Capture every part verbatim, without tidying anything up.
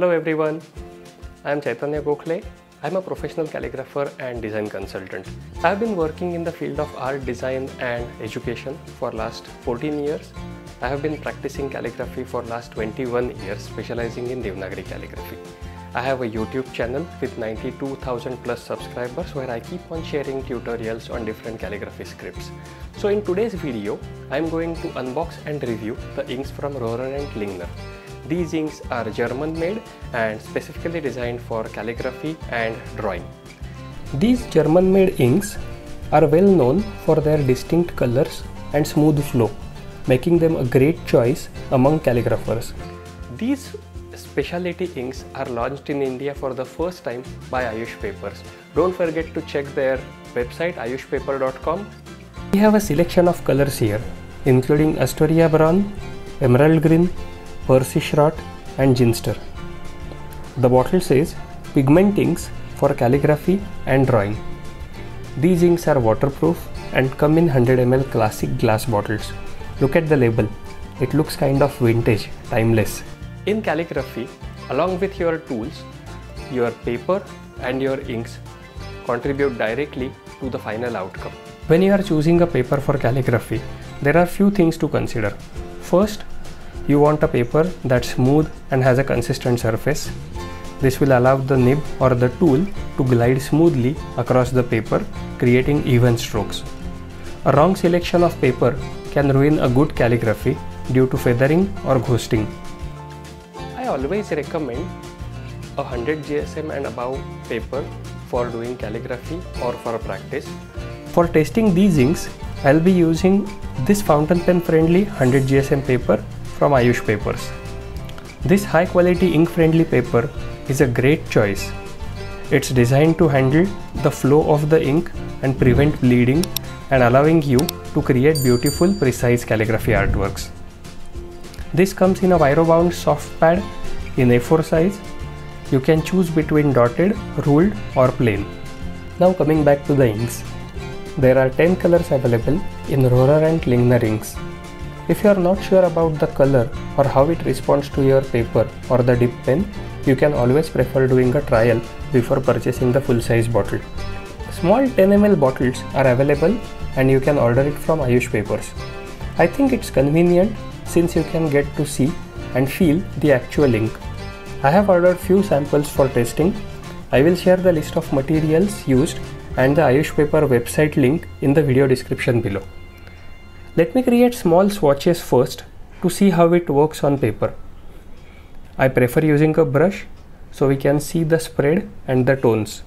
Hello everyone, I am Chaitanya Gokhale. I am a professional calligrapher and design consultant. I have been working in the field of art, design and education for last fourteen years. I have been practicing calligraphy for last twenty-one years, specializing in Devanagari calligraphy. I have a YouTube channel with ninety-two thousand plus subscribers where I keep on sharing tutorials on different calligraphy scripts. So in today's video, I am going to unbox and review the inks from Rohrer and Klingner. These inks are German made and specifically designed for calligraphy and drawing. These German made inks are well known for their distinct colors and smooth flow, making them a great choice among calligraphers. These specialty inks are launched in India for the first time by Ayush Papers. Don't forget to check their website ayush paper dot com. We have a selection of colors here, including Astoria Brown, Emerald Green, Persischrot and Ginster. The bottle says pigment inks for calligraphy and drawing. These inks are waterproof and come in one hundred milliliter classic glass bottles. Look at the label, it looks kind of vintage, timeless. In calligraphy, along with your tools, your paper and your inks contribute directly to the final outcome. When you are choosing a paper for calligraphy, there are few things to consider. First, you want a paper that's smooth and has a consistent surface. This will allow the nib or the tool to glide smoothly across the paper, creating even strokes. A wrong selection of paper can ruin a good calligraphy due to feathering or ghosting. I always recommend a one hundred G S M and above paper for doing calligraphy or for practice. For testing these inks, I'll be using this fountain pen friendly one hundred G S M paper from Ayush Papers. This high quality ink friendly paper is a great choice. It's designed to handle the flow of the ink and prevent bleeding, and allowing you to create beautiful, precise calligraphy artworks. This comes in a wire-bound soft pad in A four size. You can choose between dotted, ruled or plain. Now coming back to the inks. There are ten colors available in Rohrer and Klingner inks. If you are not sure about the color or how it responds to your paper or the dip pen, you can always prefer doing a trial before purchasing the full-size bottle. Small ten milliliter bottles are available and you can order it from Ayush Papers. I think it's convenient since you can get to see and feel the actual ink. I have ordered few samples for testing. I will share the list of materials used and the Ayush Paper website link in the video description below. Let me create small swatches first to see how it works on paper. I prefer using a brush so we can see the spread and the tones.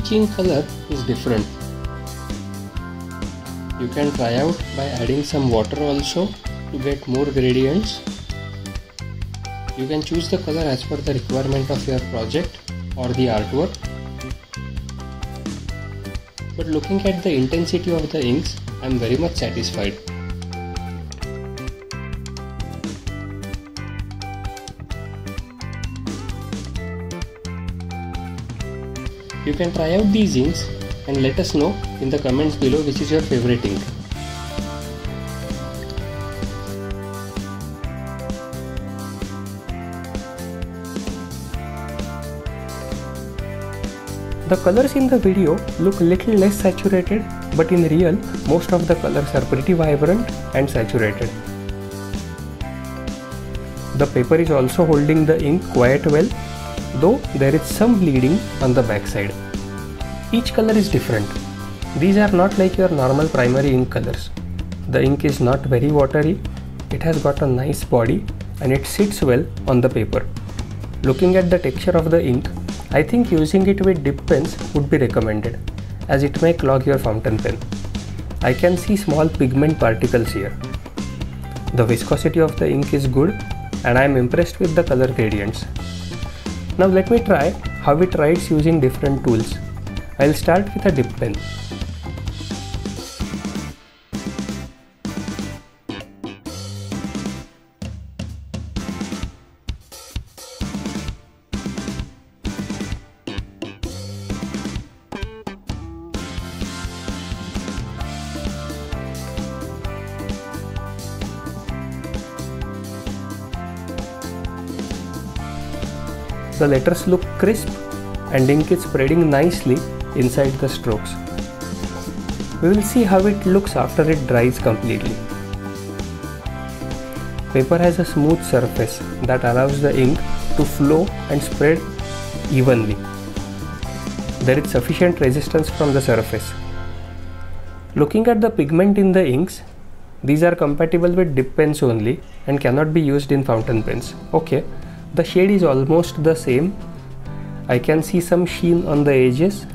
Each ink color is different. You can try out by adding some water also to get more gradients. You can choose the color as per the requirement of your project or the artwork. But looking at the intensity of the inks, I am very much satisfied. You can try out these inks and let us know in the comments below which is your favorite ink. The colors in the video look little less saturated, but in real, most of the colors are pretty vibrant and saturated. The paper is also holding the ink quite well, though there is some bleeding on the backside. Each color is different. These are not like your normal primary ink colors. The ink is not very watery, it has got a nice body and it sits well on the paper. Looking at the texture of the ink, I think using it with dip pens would be recommended. as it may clog your fountain pen. I can see small pigment particles here. The viscosity of the ink is good and I am impressed with the color gradients. Now let me try how it writes using different tools. I'll start with a dip pen. The letters look crisp and ink is spreading nicely inside the strokes. We will see how it looks after it dries completely. Paper has a smooth surface that allows the ink to flow and spread evenly. There is sufficient resistance from the surface. Looking at the pigment in the inks, these are compatible with dip pens only and cannot be used in fountain pens. Okay. The shade is almost the same. I can see some sheen on the edges.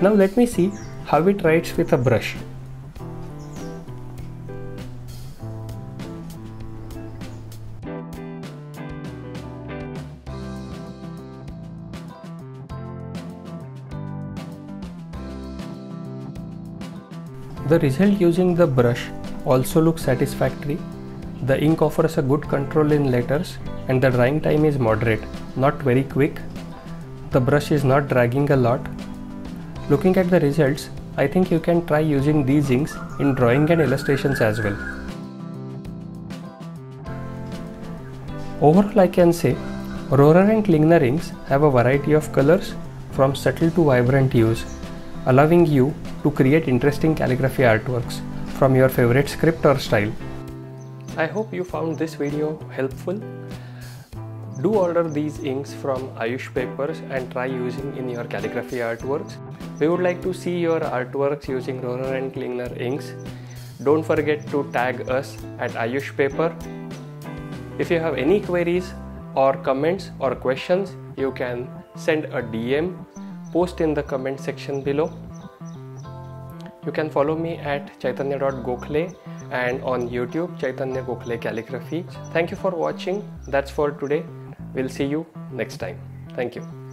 Now let me see how it writes with a brush. The result using the brush also looks satisfactory. The ink offers a good control in letters and the drying time is moderate, not very quick. The brush is not dragging a lot. Looking at the results, I think you can try using these inks in drawing and illustrations as well. Overall, I can say Rohrer and Klingner inks have a variety of colors from subtle to vibrant hues, allowing you to create interesting calligraphy artworks from your favorite script or style. I hope you found this video helpful. Do order these inks from Ayush Papers and try using in your calligraphy artworks. We would like to see your artworks using Rohrer and Klingner inks. Don't forget to tag us at Ayush Paper. If you have any queries or comments or questions, you can send a D M, post in the comment section below. You can follow me at Chaitanya dot Gokhale and on YouTube, Chaitanya Gokhale Calligraphy. Thank you for watching. That's for today. We'll see you next time. Thank you.